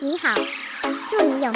Suddenly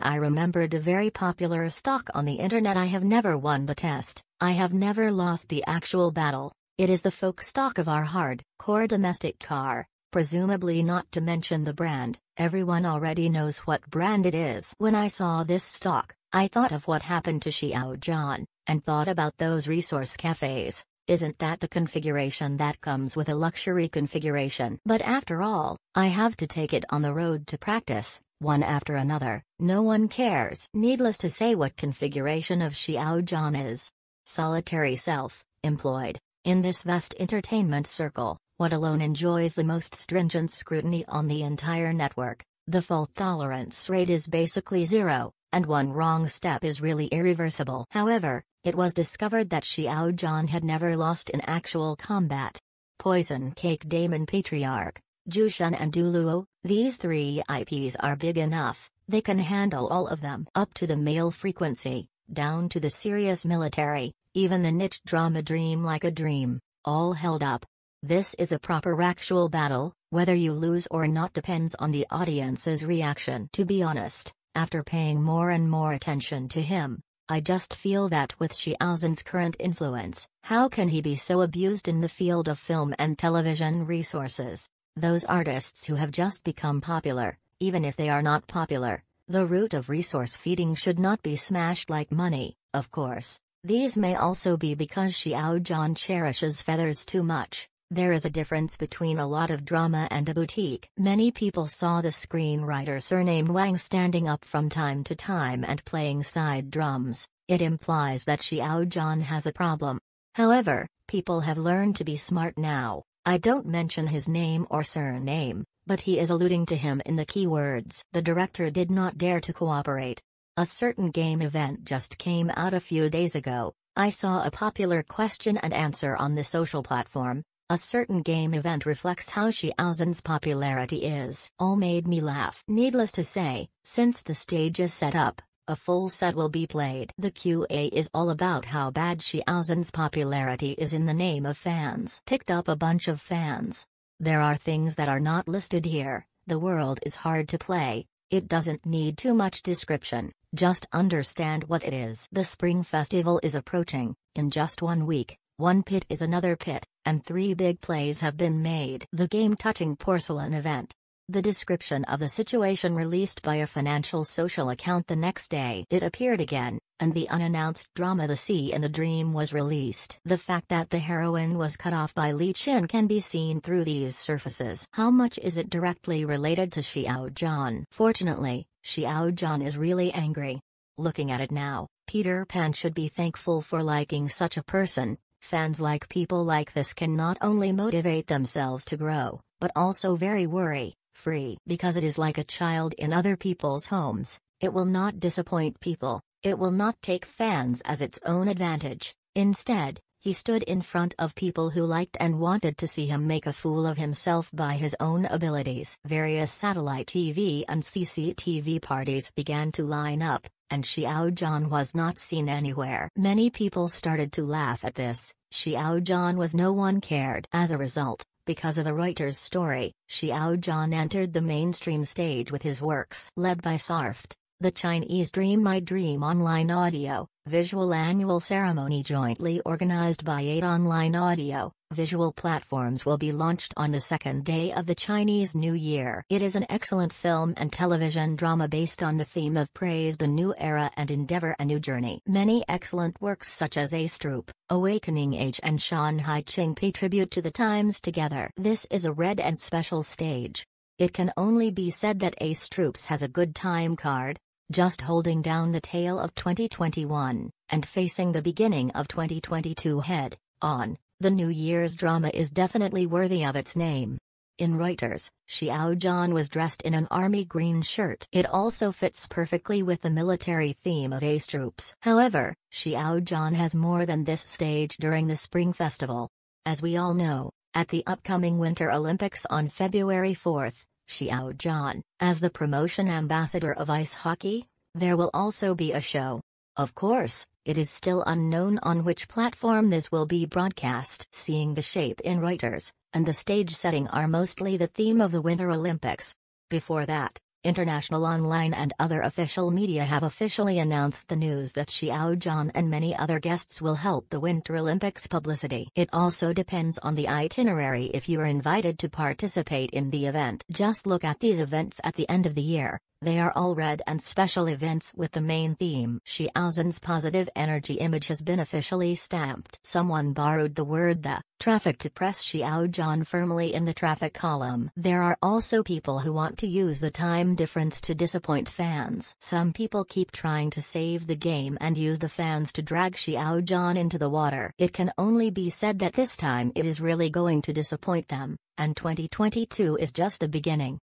I remembered a very popular stock on the internet. I have never won the test, I have never lost the actual battle. It is the folk stock of our hard core domestic car, presumably not to mention the brand. Everyone already knows what brand it is. When I saw this stock, I thought of what happened to Xiao Zhan, and thought about those resource cafes. Isn't that the configuration that comes with a luxury configuration? But after all, I have to take it on the road to practice, one after another. No one cares. Needless to say what configuration of Xiao Zhan is. Solitary self, employed, in this vast entertainment circle, what alone enjoys the most stringent scrutiny on the entire network. The fault tolerance rate is basically zero, and one wrong step is really irreversible. However, it was discovered that Xiao Zhan had never lost in actual combat. Poison Cake Daemon Patriarch, Jushan and Duluo, these three IPs are big enough, they can handle all of them. Up to the male frequency, down to the serious military, even the niche drama Dream Like a Dream, all held up. This is a proper actual battle, whether you lose or not depends on the audience's reaction. To be honest, after paying more and more attention to him, I just feel that with Xiao Zhan's current influence, how can he be so abused in the field of film and television resources? Those artists who have just become popular, even if they are not popular, the root of resource feeding should not be smashed like money, of course. These may also be because Xiao Zhan cherishes feathers too much. There is a difference between a lot of drama and a boutique. Many people saw the screenwriter surnamed Wang standing up from time to time and playing side drums. It implies that Xiao Zhan has a problem. However, people have learned to be smart now. I don't mention his name or surname, but he is alluding to him in the keywords. The director did not dare to cooperate. A certain game event just came out a few days ago. I saw a popular question and answer on the social platform. A certain game event reflects how Xiao Zhan's popularity is. All made me laugh. Needless to say, since the stage is set up, a full set will be played. The QA is all about how bad Xiao Zhan's popularity is in the name of fans. Picked up a bunch of fans. There are things that are not listed here. The world is hard to play. It doesn't need too much description. Just understand what it is. The Spring Festival is approaching. In just 1 week, one pit is another pit, and three big plays have been made. The game-touching porcelain event. The description of the situation released by a financial social account the next day. It appeared again, and the unannounced drama The Sea and the Dream was released. The fact that the heroine was cut off by Li Qin can be seen through these surfaces. How much is it directly related to Xiao Zhan? Fortunately, Xiao Zhan is really angry. Looking at it now, Peter Pan should be thankful for liking such a person. Fans like people like this can not only motivate themselves to grow, but also very worry-free. Because it is like a child in other people's homes, it will not disappoint people, it will not take fans as its own advantage. Instead, he stood in front of people who liked and wanted to see him make a fool of himself by his own abilities. Various satellite TV and CCTV parties began to line up, and Xiao Zhan was not seen anywhere. Many people started to laugh at this. Xiao Zhan was no one cared. As a result, because of a Reuters story, Xiao Zhan entered the mainstream stage with his works. Led by Sarft, the Chinese Dream My Dream Online Audio, visual annual ceremony jointly organized by 8 online audio, visual platforms will be launched on the second day of the Chinese New Year. It is an excellent film and television drama based on the theme of praise the new era and endeavor a new journey. Many excellent works such as Ace Troop, Awakening Age and Shan Hai Ching pay tribute to the times together. This is a red and special stage. It can only be said that Ace Troops has a good time card, just holding down the tail of 2021, and facing the beginning of 2022 head on. The New Year's drama is definitely worthy of its name. In Reuters, Xiao Zhan was dressed in an army green shirt. It also fits perfectly with the military theme of Ace Troops. However, Xiao Zhan has more than this stage during the Spring Festival. As we all know, at the upcoming Winter Olympics on February 4th, Xiao Zhan, as the promotion ambassador of ice hockey, there will also be a show. Of course, it is still unknown on which platform this will be broadcast. Seeing the shape in Reuters and the stage setting are mostly the theme of the Winter Olympics. Before that, international online and other official media have officially announced the news that Xiao Zhan and many other guests will help the Winter Olympics publicity. It also depends on the itinerary if you are invited to participate in the event. Just look at these events at the end of the year. They are all red and special events with the main theme. Xiao Zhan's positive energy image has been officially stamped. Someone borrowed the word the traffic to press Xiao Zhan firmly in the traffic column. There are also people who want to use the time difference to disappoint fans. Some people keep trying to save the game and use the fans to drag Xiao Zhan into the water. It can only be said that this time it is really going to disappoint them, and 2022 is just the beginning.